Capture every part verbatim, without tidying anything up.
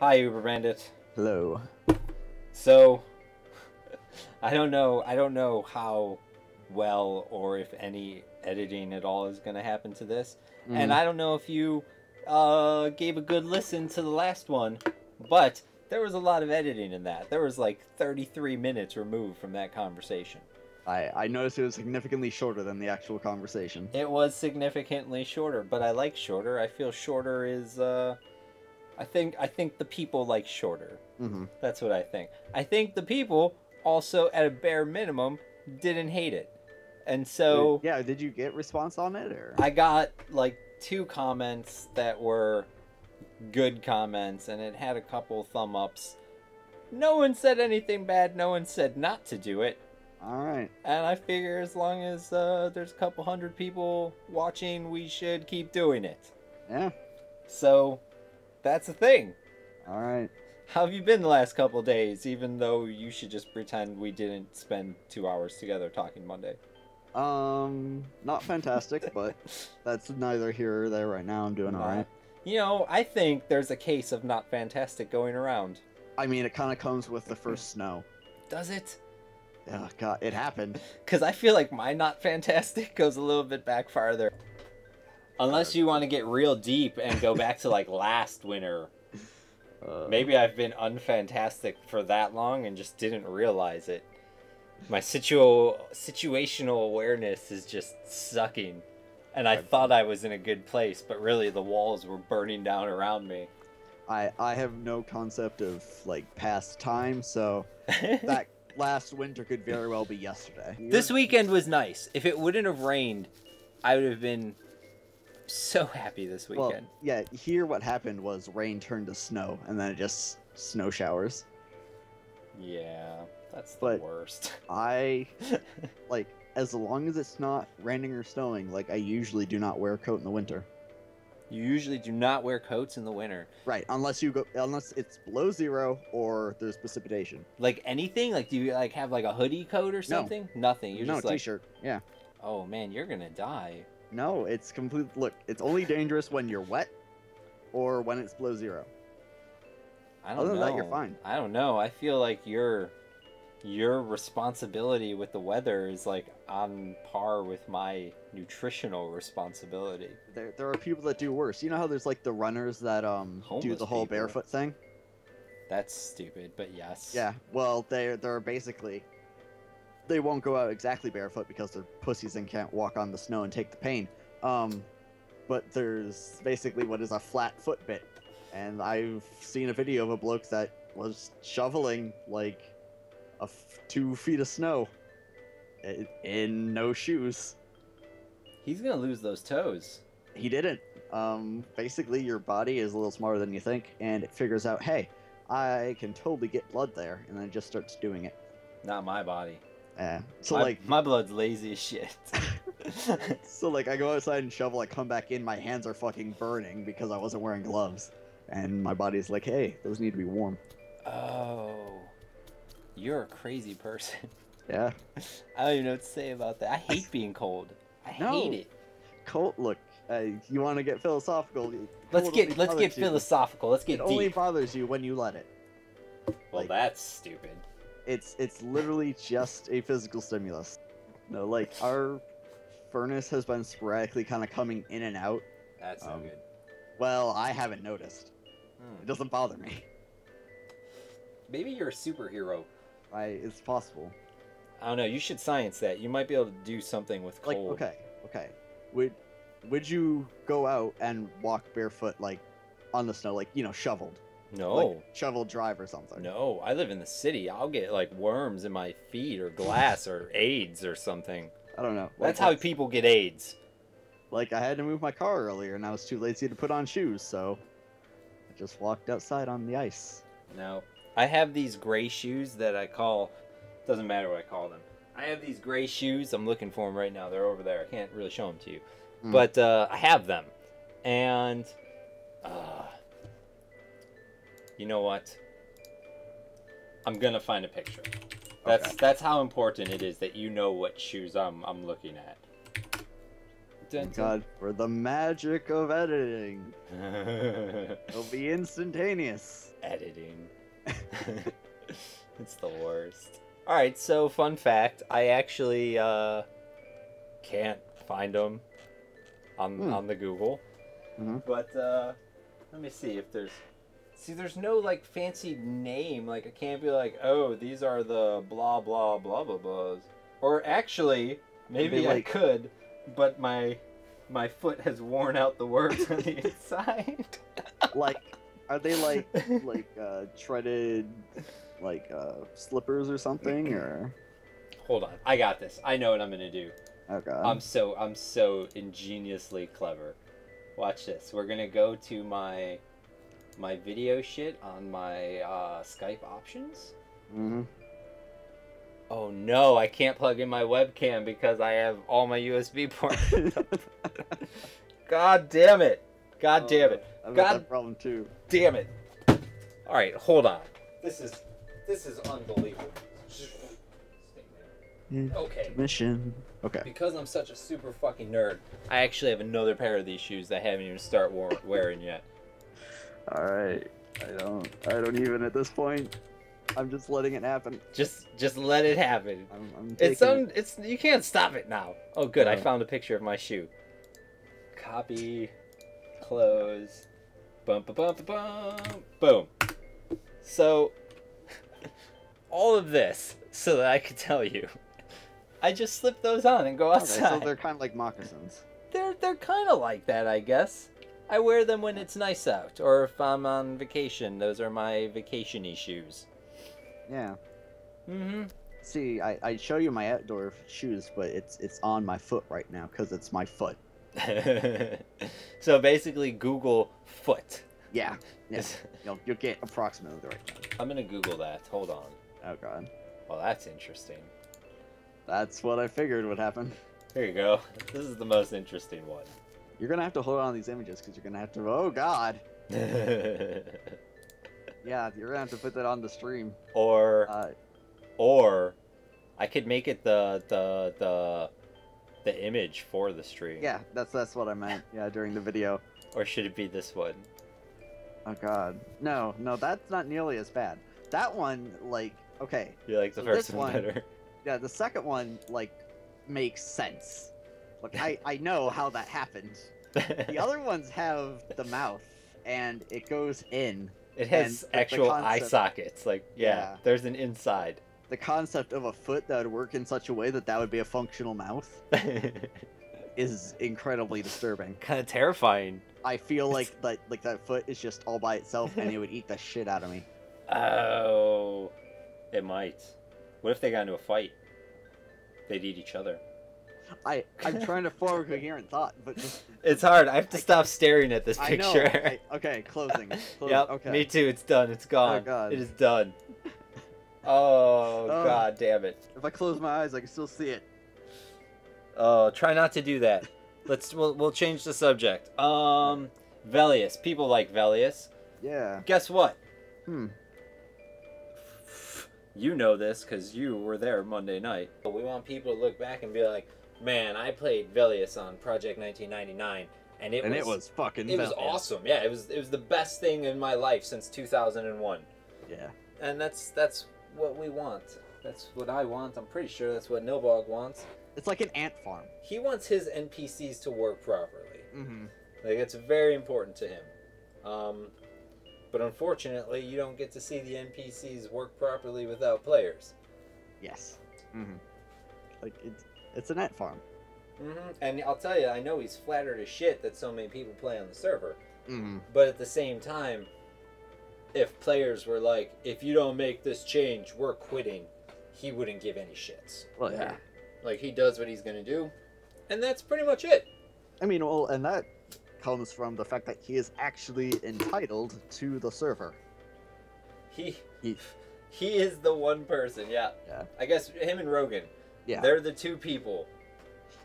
Hi, UberBandit. Hello. So, I don't know. I don't know how well or if any editing at all is going to happen to this. Mm. And I don't know if you uh, gave a good listen to the last one, but there was a lot of editing in that. There was like thirty-three minutes removed from that conversation. I, I noticed it was significantly shorter than the actual conversation. It was significantly shorter, but I like shorter. I feel shorter is... Uh, I think I think the people like shorter. Mm-hmm. That's what I think. I think the people also, at a bare minimum, didn't hate it. And so... Yeah, did you get response on it? Or? I got, like, two comments that were good comments, and it had a couple thumb-ups. No one said anything bad. No one said not to do it. All right. And I figure as long as uh, there's a couple hundred people watching, we should keep doing it. Yeah. So... That's the thing. All right. How have you been the last couple of days, even though you should just pretend we didn't spend two hours together talking Monday? Um, not fantastic, but that's neither here or there right now. I'm doing all right. You know, I think there's a case of not fantastic going around. I mean, it kind of comes with the first snow. Does it? Oh, God, it happened. Because I feel like my not fantastic goes a little bit back farther. Unless you want to get real deep and go back to, like, last winter. Uh, Maybe I've been unfantastic for that long and just didn't realize it. My situ situational awareness is just sucking. And I thought I was in a good place, but really the walls were burning down around me. I, I have no concept of, like, past time, so that last winter could very well be yesterday. This weekend was nice. If it wouldn't have rained, I would have been... so happy this weekend. Well, yeah, here what happened was rain turned to snow, and then it just snow showers. Yeah, that's the but worst. I, like, as long as it's not raining or snowing, like, I usually do not wear a coat in the winter. You usually do not wear coats in the winter. Right, unless you go, unless it's below zero or there's precipitation. Like, anything? Like, do you, like, have, like, a hoodie coat or something? No. Nothing. You're no, just, like... No, t-shirt, yeah. Oh, man, you're gonna die. No, it's complete. Look, it's only dangerous when you're wet or when it's below zero. I don't know. Other than that, you're fine. I don't know. I feel like your your responsibility with the weather is like on par with my nutritional responsibility. There, there are people that do worse. You know how there's like the runners that um Homeless do the whole people. barefoot thing. That's stupid, but yes. Yeah. Well, they they're basically. They won't go out exactly barefoot because they're pussies and can't walk on the snow and take the pain. Um, but there's basically what is a flat foot bit. And I've seen a video of a bloke that was shoveling like a f two feet of snow in, in no shoes. He's going to lose those toes. He didn't. Um, basically, your body is a little smarter than you think, and it figures out, hey, I can totally get blood there, and then it just starts doing it. Not my body. Yeah. So my, like my blood's lazy as shit. So like I go outside and shovel, I come back in, my hands are fucking burning because I wasn't wearing gloves, and my body's like, hey, those need to be warm. Oh, you're a crazy person. Yeah. I don't even know what to say about that. I hate being cold. I no. hate it. Cold. Look, uh, you want to get philosophical? Let's get let's get you. philosophical. Let's get it deep. It only bothers you when you let it. Well, like, that's stupid. It's it's literally just a physical stimulus. No, like our furnace has been sporadically kind of coming in and out. That's um, no good. Well, I haven't noticed. Mm. It doesn't bother me. Maybe you're a superhero. I it's possible. I don't know. You should science that. You might be able to do something with cold. Like, okay, okay. Would would you go out and walk barefoot, like on the snow, like you know, shoveled? No. Like shovel drive or something. No, I live in the city. I'll get, like, worms in my feet or glass or AIDS or something. I don't know. That's like, how people get AIDS. Like, I had to move my car earlier, and I was too lazy to put on shoes, so I just walked outside on the ice. No. I have these gray shoes that I call... Doesn't matter what I call them. I have these gray shoes. I'm looking for them right now. They're over there. I can't really show them to you. Mm. But uh, I have them. And... Uh, You know what? I'm gonna find a picture. That's okay. That's how important it is that you know what shoes I'm I'm looking at. dun, God, for the magic of editing. It'll be instantaneous. Editing. It's the worst. Alright, so fun fact, I actually uh, can't find them on, mm. on the Google. Mm-hmm. But uh, let me see if there's... See, there's no, like, fancy name. Like, I can't be like, oh, these are the blah, blah, blah, blah, blahs. Or actually, maybe, maybe like... I could, but my my foot has worn out the words on the inside. Like, are they, like, like uh, treaded, like, uh, slippers or something? Or hold on. I got this. I know what I'm going to do. Okay. I'm so, I'm so ingeniously clever. Watch this. We're going to go to my... my video shit on my uh, Skype options. Mm-hmm. Oh no, I can't plug in my webcam because I have all my U S B ports. God damn it! God oh, damn it! I've got that problem too. Damn it! All right, hold on. This is this is unbelievable. Okay. Mission. Okay. Because I'm such a super fucking nerd, I actually have another pair of these shoes that I haven't even start wearing yet. Alright, I don't, I don't even at this point, I'm just letting it happen. Just, just let it happen. I'm, I'm it's, un, it. it's, you can't stop it now. Oh good, yeah. I found a picture of my shoe. Copy, close, bum, ba, bum, ba, bum, boom. So, all of this, so that I could tell you, I just slip those on and go outside. Okay, so they're kind of like moccasins. They're, they're kind of like that, I guess. I wear them when it's nice out, or if I'm on vacation. Those are my vacation-y shoes. Yeah. Mm-hmm. See, I, I show you my outdoor shoes, but it's it's on my foot right now, because it's my foot. So basically, Google foot. Yeah. Yeah. you'll, you'll get approximately the right one. I'm going to Google that. Hold on. Oh, God. Well, that's interesting. That's what I figured would happen. There you go. This is the most interesting one. You're going to have to hold on to these images because you're going to have to... Oh, God. Yeah, you're going to have to put that on the stream. Or... Uh, or... I could make it the, the, the, the image for the stream. Yeah, that's, that's what I meant. Yeah, during the video. Or should it be this one? Oh, God. No, no, that's not nearly as bad. That one, like... Okay. You like the so first one, one better. Yeah, the second one, like, makes sense. Look, I, I know how that happened. The other ones have the mouth, and it goes in. It has and, actual concept, eye sockets. Like, yeah, yeah, there's an inside. The concept of a foot that would work in such a way that that would be a functional mouth is incredibly disturbing. Kind of terrifying. I feel like, like, like that foot is just all by itself, and it would eat the shit out of me. Oh, it might. What if they got into a fight? They'd eat each other. I, I'm trying to form a coherent thought, but just... It's hard. I have to I, stop staring at this picture. I know. I, okay, closing. Close. Yep, okay. Me too. It's done. It's gone. Oh, God. It is done. Oh, oh, God damn it. If I close my eyes, I can still see it. Oh, try not to do that. Let's. We'll, we'll change the subject. Um, Velius. People like Velius. Yeah. Guess what? Hmm. You know this because you were there Monday night. But we want people to look back and be like, man, I played Velius on Project Nineteen Ninety Nine, and it and was, it was fucking it Velius. was awesome. Yeah, it was it was the best thing in my life since two thousand and one. Yeah, and that's that's what we want. That's what I want. I'm pretty sure that's what Nilbog wants. It's like an ant farm. He wants his N P Cs to work properly. Mm-hmm. Like it's very important to him. Um, but unfortunately, you don't get to see the N P Cs work properly without players. Yes. Mm-hmm. Like it's. It's an ant farm. Mm-hmm. And I'll tell you, I know he's flattered as shit that so many people play on the server. Mm-hmm. But at the same time, if players were like, if you don't make this change, we're quitting, he wouldn't give any shits. Well, yeah. Like, he does what he's going to do, and that's pretty much it. I mean, well, and that comes from the fact that he is actually entitled to the server. He, he, he is the one person, yeah. yeah. I guess him and Rogean. Yeah. They're the two people.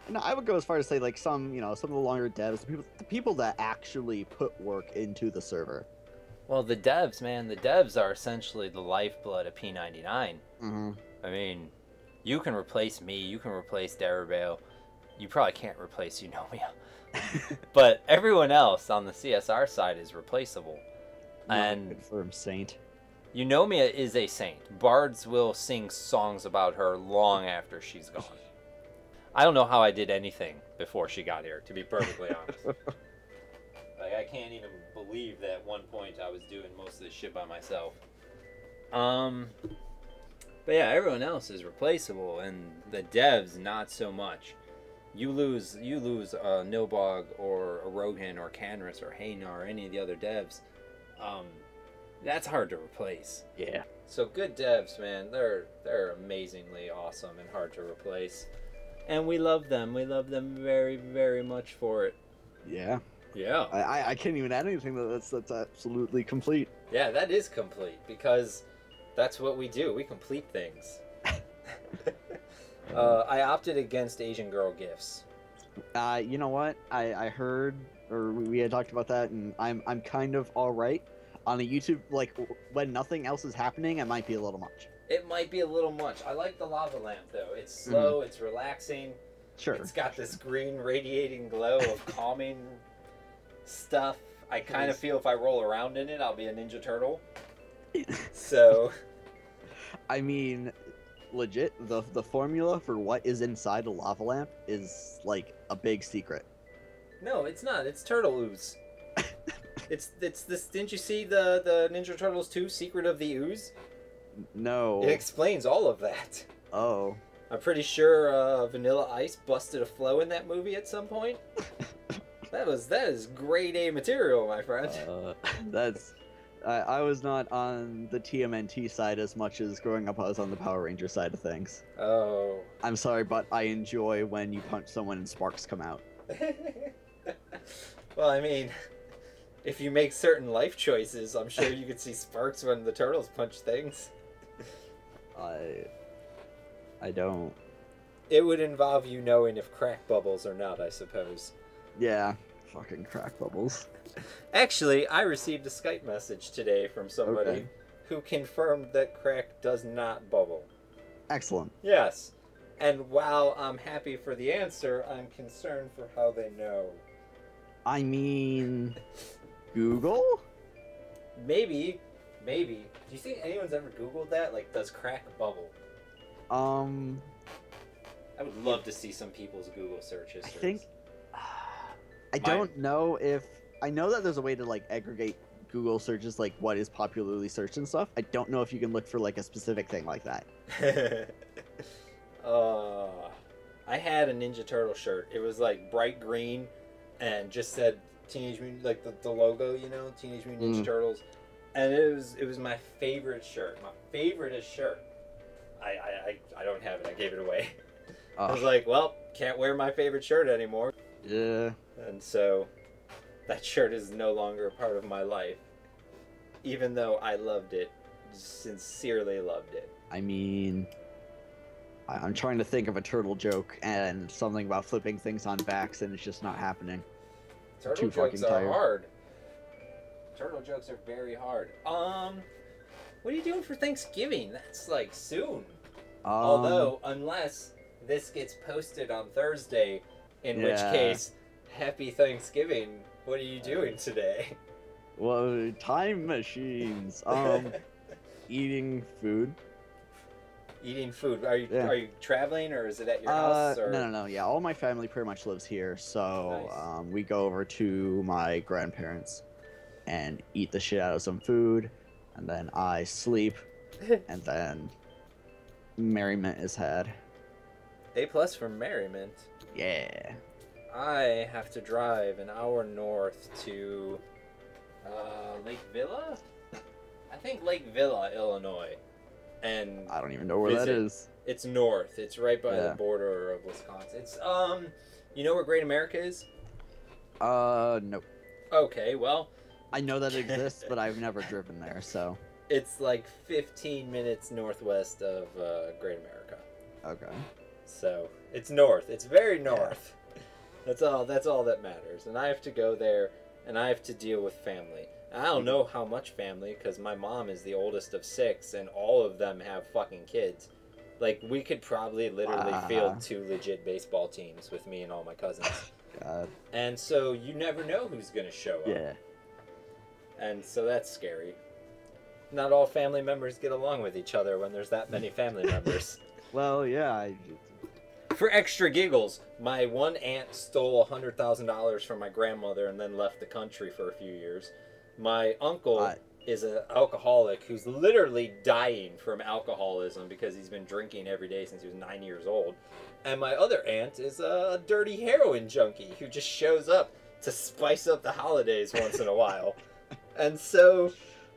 No, I would go as far as say like some, you know, some of the longer devs, the people, the people that actually put work into the server. Well, the devs, man, the devs are essentially the lifeblood of P ninety-nine. Mm-hmm. I mean, you can replace me, you can replace Darabaleo, you probably can't replace Eunomia. But everyone else on the C S R side is replaceable. Not and confirmed saint. Eunomia is a saint. Bards will sing songs about her long after she's gone. I don't know how I did anything before she got here, to be perfectly honest. Like, I can't even believe that at one point I was doing most of this shit by myself. Um, but yeah, everyone else is replaceable, and the devs, not so much. You lose you lose a Nilbog or a Rogean or Kanris or Hainar or any of the other devs. Um, that's hard to replace. Yeah. So good devs, man. They're they're amazingly awesome and hard to replace. And we love them. We love them very, very much for it. Yeah. Yeah. I, I can't even add anything though. That's that's absolutely complete. Yeah, that is complete because that's what we do. We complete things. uh, I opted against Asian girl gifts. Uh, you know what? I, I heard or we had talked about that, and I'm I'm kind of all right on a YouTube like when nothing else is happening. I might be a little much. It might be a little much. I like the lava lamp though. It's slow. Mm-hmm. It's relaxing. Sure. It's got this green radiating glow of calming stuff. I kind of feel if I roll around in it, I'll be a Ninja Turtle. So, I mean, legit, the the formula for what is inside a lava lamp is like a big secret. No, it's not. It's turtle ooze. it's it's this. Didn't you see the the Ninja Turtles two Secret of the Ooze? No. It explains all of that. Oh. I'm pretty sure uh, Vanilla Ice busted a flow in that movie at some point. That was that is grade A material, my friend. Uh, that's I, I was not on the T M N T side as much as growing up I was on the Power Ranger side of things. Oh. I'm sorry, but I enjoy when you punch someone and sparks come out. Well, I mean, if you make certain life choices, I'm sure you could see sparks when the turtles punch things. I I don't. It would involve you knowing if crack bubbles or not, I suppose. Yeah, fucking crack bubbles. Actually, I received a Skype message today from somebody okay. who confirmed that crack does not bubble. Excellent. Yes. And while I'm happy for the answer, I'm concerned for how they know. I mean, Google? Maybe. Maybe. Do you think anyone's ever Googled that? Like, does crack bubble? Um. I would love to see some people's Google search histories. I think... I don't know if... I know that there's a way to, like, aggregate Google searches, like, what is popularly searched and stuff. I don't know if you can look for, like, a specific thing like that. uh, I had a Ninja Turtle shirt. It was, like, bright green and just said Teenage Mutant... Like, the, the logo, you know? Teenage Mutant Ninja mm. Turtles. And it was it was my favorite shirt. My favorite shirt. I, I, I, I don't have it. I gave it away. Oh. I was like, well, can't wear my favorite shirt anymore. Yeah. And so that shirt is no longer a part of my life, even though I loved it, sincerely loved it. I mean, I'm trying to think of a turtle joke and something about flipping things on backs, and it's just not happening. Turtle Too jokes fucking are tired. hard. Turtle jokes are very hard. Um, what are you doing for Thanksgiving? That's like soon. Um, Although, unless this gets posted on Thursday, in yeah. which case, happy Thanksgiving. What are you doing today? Well, time machines. Um, eating food. Eating food. Are you yeah. are you traveling, or is it at your uh, house? Or... No, no, no. Yeah, all my family pretty much lives here, so nice. um, we go over to my grandparents and eat the shit out of some food, and then I sleep, and then merriment is had. A plus for merriment. Yeah. I have to drive an hour north to uh, Lake Villa? I think Lake Villa, Illinois. And I don't even know where visit. that is. It's north. It's right by yeah. the border of Wisconsin. It's um you know where Great America is? Uh no. Okay, well I know that it exists, but I've never driven there, so it's like fifteen minutes northwest of uh, Great America. Okay. So it's north. It's very north. Yeah. That's all. That's all that matters. And I have to go there, and I have to deal with family. And I don't know how much family, because my mom is the oldest of six, and all of them have fucking kids. Like, we could probably literally wow. field two legit baseball teams with me and all my cousins. God. And so you never know who's going to show up. Yeah. And so that's scary. Not all family members get along with each other when there's that many family members. Well, yeah. I... For extra giggles, my one aunt stole one hundred thousand dollars from my grandmother and then left the country for a few years. My uncle... I... is an alcoholic who's literally dying from alcoholism because he's been drinking every day since he was nine years old. And my other aunt is a dirty heroin junkie who just shows up to spice up the holidays once in a while. And so,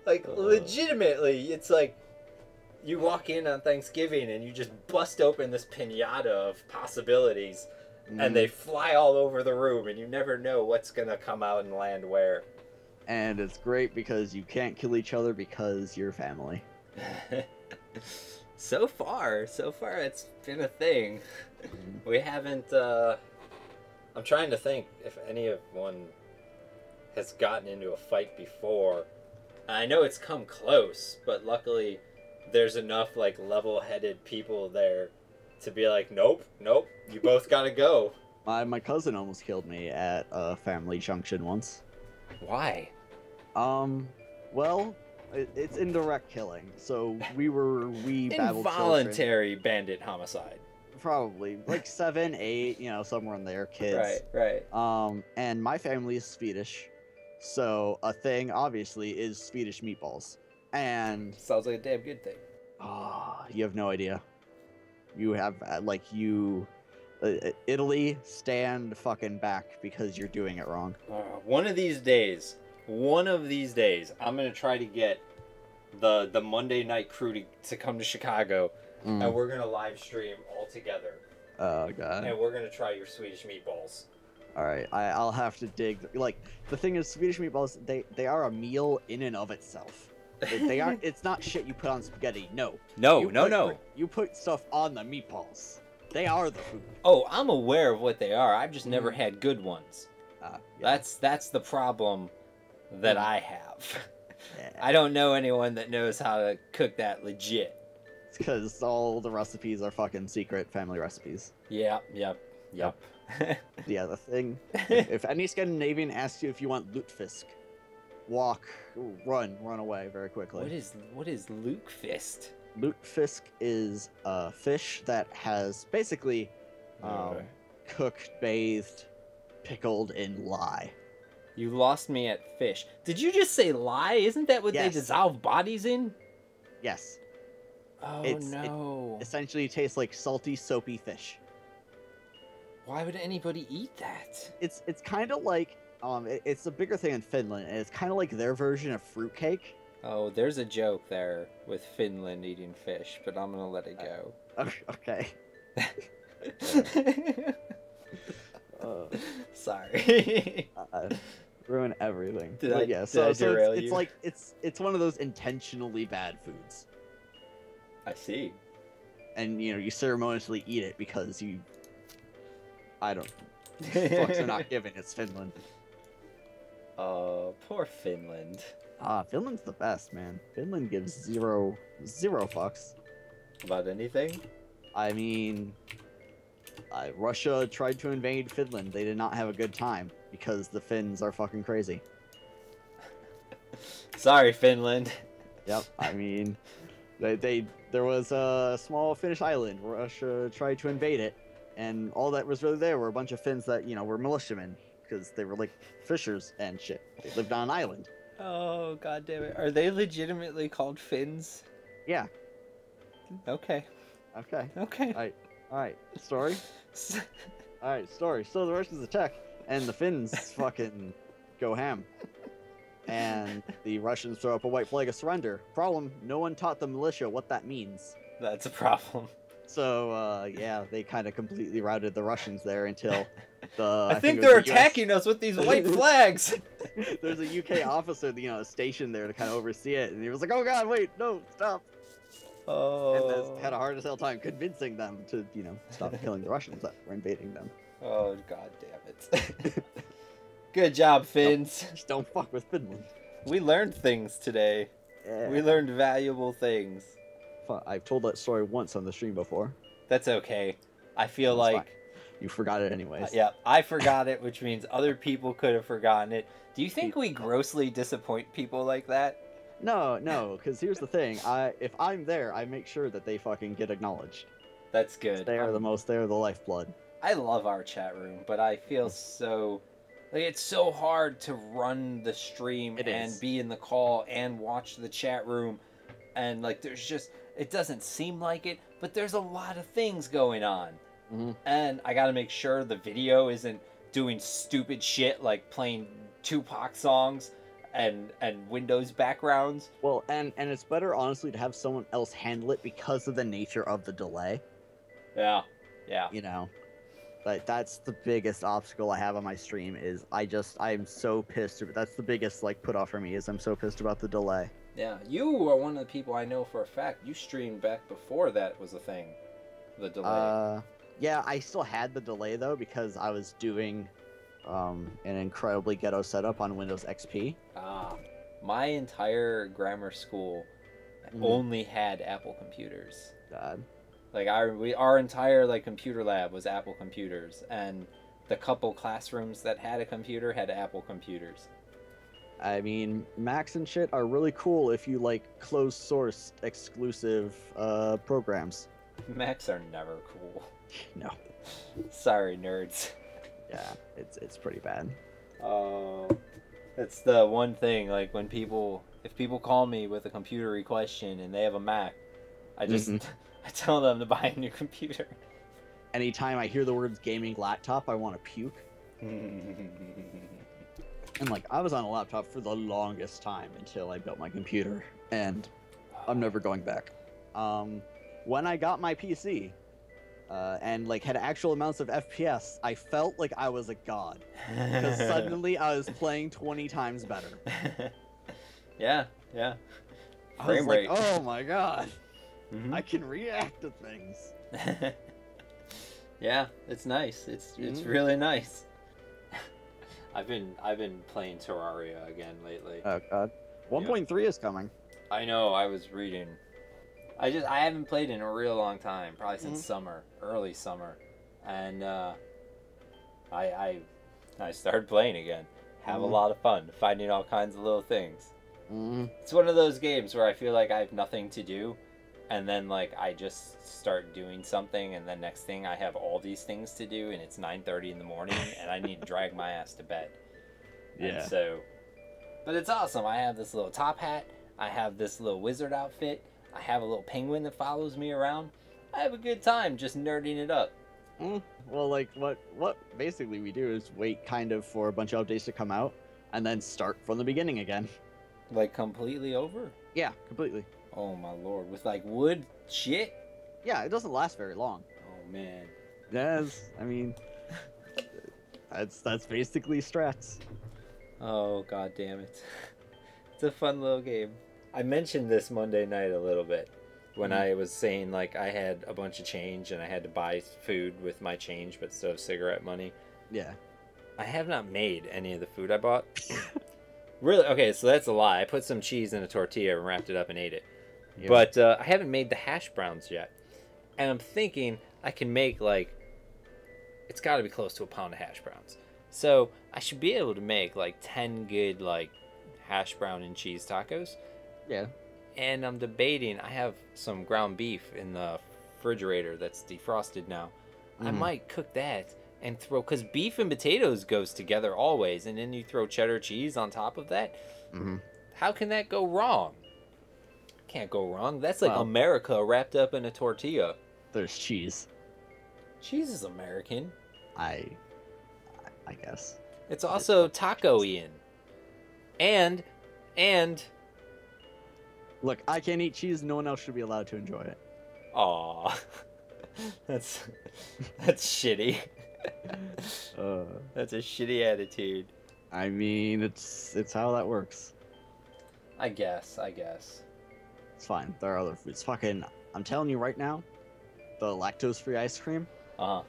like, uh, legitimately, it's like you walk in on Thanksgiving and you just bust open this piñata of possibilities mm-hmm. and they fly all over the room and you never know what's going to come out and land where. And it's great because you can't kill each other because you're family. So far, so far it's been a thing. Mm-hmm. We haven't, uh... I'm trying to think if anyone has gotten into a fight before. I know it's come close, but luckily there's enough, like, level-headed people there to be like, nope, nope, you both gotta go. My, my cousin almost killed me at a family junction once. Why? Um, well, it, it's indirect killing, so we were, we battled Involuntary children. Bandit homicide. Probably, like seven, eight, you know, somewhere in there, kids. Right, right. Um, and my family is Swedish, so a thing, obviously, is Swedish meatballs. And... Sounds like a damn good thing. Ah, uh, you have no idea. You have, like, you... Italy, stand fucking back because you're doing it wrong. Uh, one of these days, one of these days, I'm gonna try to get the the Monday night crew to, to come to Chicago, mm. and we're gonna live stream all together. Oh god! And we're gonna try your Swedish meatballs. All right, I, I'll have to dig. Like the thing is, Swedish meatballs they they are a meal in and of itself. They aren't. It's not shit you put on spaghetti. No. No. You no. Put, no. You put stuff on the meatballs. They are the food. Oh, I'm aware of what they are. I've just never had good ones. Uh, yeah. That's that's the problem that I have. Yeah. I don't know anyone that knows how to cook that legit. It's because all the recipes are fucking secret family recipes. Yeah, yep, yep. The other thing, if any Scandinavian asks you if you want lutefisk, walk, run, run away very quickly. What is what is lutefisk? Lutefisk is a fish that has basically um, okay. cooked, bathed, pickled in lye. You lost me at fish. Did you just say lye? Isn't that what yes. they dissolve bodies in? Yes. Oh, it's, no. It essentially tastes like salty, soapy fish. Why would anybody eat that? It's it's kind of like, um, it, it's a bigger thing in Finland, and it's kind of like their version of fruitcake. Oh, there's a joke there with Finland eating fish, but I'm gonna let it go. Uh, okay. uh, Sorry. uh, ruin everything. Did I, yeah, did so, I so derail it's, you? It's like it's it's one of those intentionally bad foods. I see. And you know you ceremoniously eat it because you. I don't. Fucks are not given. It's Finland. Oh, poor Finland. Ah, Finland's the best, man. Finland gives zero, zero fucks. About anything? I mean, uh, Russia tried to invade Finland. They did not have a good time because the Finns are fucking crazy. Sorry, Finland. Yep, I mean, they, they there was a small Finnish island. Russia tried to invade it, and all that was really there were a bunch of Finns that, you know, were militiamen because they were like fishers and shit. They lived on an island. Oh, god damn it. Are they legitimately called Finns? Yeah. Okay. Okay. Okay. Alright. Alright. Story? Alright, story. So the Russians attack, and the Finns fucking go ham. And the Russians throw up a white flag of surrender. Problem, no one taught the militia what that means. That's a problem. So, uh, yeah, they kind of completely routed the Russians there until the... I, I think, think they're the attacking U S us with these white flags! There's a U K officer, you know, stationed there to kind of oversee it, and he was like, oh god, wait, no, stop! Oh... And had a hard as hell time convincing them to, you know, stop killing the Russians that were invading them. Oh, god damn it. Good job, Finns! Don't, just don't fuck with Finland. We learned things today. Yeah. We learned valuable things. fun. I've told that story once on the stream before. That's okay. I feel That's like... Fine. You forgot it anyways. Uh, yeah, I forgot it, which means other people could have forgotten it. Do you think we grossly disappoint people like that? No, no, because here's the thing. I If I'm there, I make sure that they fucking get acknowledged. That's good. They are um, the most, they are the lifeblood. I love our chat room, but I feel so... Like, it's so hard to run the stream it and is. be in the call and watch the chat room. And, like, there's just... It doesn't seem like it, but there's a lot of things going on. Mm-hmm. And I gotta make sure the video isn't doing stupid shit like playing Tupac songs and and Windows backgrounds. Well, and and it's better honestly to have someone else handle it because of the nature of the delay. Yeah, yeah. You know, like that's the biggest obstacle I have on my stream is I just I'm so pissed. That's the biggest like put off for me is I'm so pissed about the delay. Yeah, you are one of the people I know for a fact. You streamed back before that was a thing, the delay. Uh. Yeah, I still had the delay, though, because I was doing um, an incredibly ghetto setup on Windows X P. Ah, my entire grammar school mm-hmm. only had Apple computers. God. Like, I, we, our entire, like, computer lab was Apple computers, and the couple classrooms that had a computer had Apple computers. I mean, Macs and shit are really cool if you like closed-source exclusive uh, programs. Macs are never cool. No. Sorry, nerds. Yeah, it's it's pretty bad. Uh, that's the one thing, like, when people... If people call me with a computery question and they have a Mac, I just... Mm-hmm. I tell them to buy a new computer. Anytime I hear the words gaming laptop, I want to puke. And, like, I was on a laptop for the longest time until I built my computer. And I'm never going back. Um, when I got my P C... Uh, and like had actual amounts of F P S, I felt like I was a god. Because suddenly I was playing twenty times better. Yeah, yeah. I Frame was rate. Like, oh my god. Mm-hmm. I can react to things. Yeah, it's nice. It's mm-hmm. it's really nice. I've been I've been playing Terraria again lately. Oh god. one point three is coming. I know, I was reading. I just I haven't played in a real long time, probably since mm-hmm. summer, early summer, and uh, I, I I started playing again. Have mm-hmm. a lot of fun, finding all kinds of little things. Mm-hmm. It's one of those games where I feel like I have nothing to do, and then like I just start doing something, and the next thing I have all these things to do, and it's nine thirty in the morning, and I need to drag my ass to bed. Yeah. And so, but it's awesome. I have this little top hat. I have this little wizard outfit. I have a little penguin that follows me around. I have a good time just nerding it up. Mm. Well, like, what what basically we do is wait kind of for a bunch of updates to come out and then start from the beginning again. Like, completely over? Yeah, completely. Oh, my lord. With, like, wood shit? Yeah, it doesn't last very long. Oh, man. Yes, I mean, that's, that's basically strats. Oh, god damn it. It's a fun little game. I mentioned this Monday night a little bit when mm-hmm. I was saying like I had a bunch of change and I had to buy food with my change but still have cigarette money. Yeah. I have not made any of the food I bought. Really? Okay, so that's a lie. I put some cheese in a tortilla and wrapped it up and ate it. Yep. But uh, I haven't made the hash browns yet. And I'm thinking I can make like, it's got to be close to a pound of hash browns. So I should be able to make like ten good like hash brown and cheese tacos. Yeah. And I'm debating, I have some ground beef in the refrigerator that's defrosted now. Mm-hmm. I might cook that and throw, because beef and potatoes goes together always, and then you throw cheddar cheese on top of that. Mm-hmm. How can that go wrong? Can't go wrong. That's like wow. America wrapped up in a tortilla. There's cheese. Cheese is American. I, I guess. It's also taco-ian. And, and... Look, I can't eat cheese. No one else should be allowed to enjoy it. Aw. That's that's shitty. uh, that's a shitty attitude. I mean, it's it's how that works. I guess, I guess. It's fine. There are other foods. Fucking, I'm telling you right now, the lactose-free ice cream, uh-huh.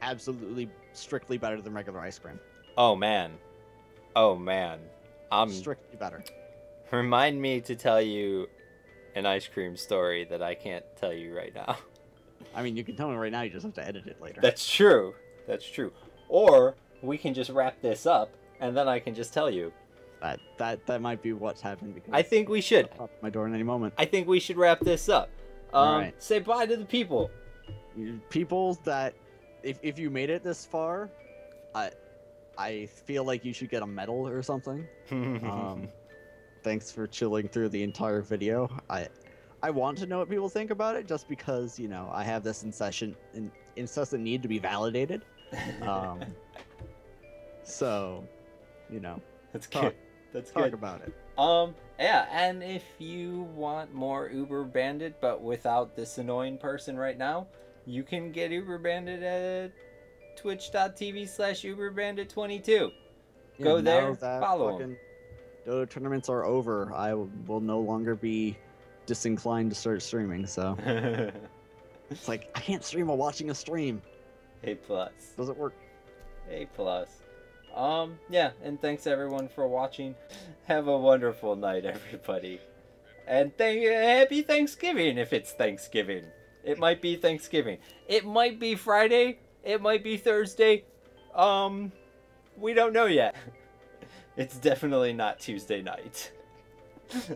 absolutely strictly better than regular ice cream. Oh, man. Oh, man. I'm... Strictly better. Remind me to tell you an ice cream story that I can't tell you right now. I mean, you can tell me right now, you just have to edit it later. That's true. That's true. Or we can just wrap this up, and then I can just tell you. That that that might be what's happened. Because I think we should. I'll pop my door in any moment. I think we should wrap this up. Um, All right. Say bye to the people. People that, if if you made it this far, I I feel like you should get a medal or something. um, thanks for chilling through the entire video. I I want to know what people think about it, just because, you know, I have this incessant in, incessant need to be validated. Um, so, you know, that's good. That's good. Talk about it. Um, yeah, and if you want more UberBandit, but without this annoying person right now, you can get UberBandit at twitch dot t v slash Uberbandit twenty-two. Yeah, go there, follow him. Dodo tournaments are over. I will no longer be disinclined to start streaming, so. It's like, I can't stream while watching a stream. A plus. Doesn't work. A plus. Um, yeah, and thanks everyone for watching. Have a wonderful night, everybody. And thank happy Thanksgiving if it's Thanksgiving. It might be Thanksgiving. It might be Friday. It might be Thursday. Um, we don't know yet. It's definitely not Tuesday night.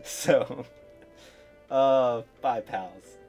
So, uh, bye, pals.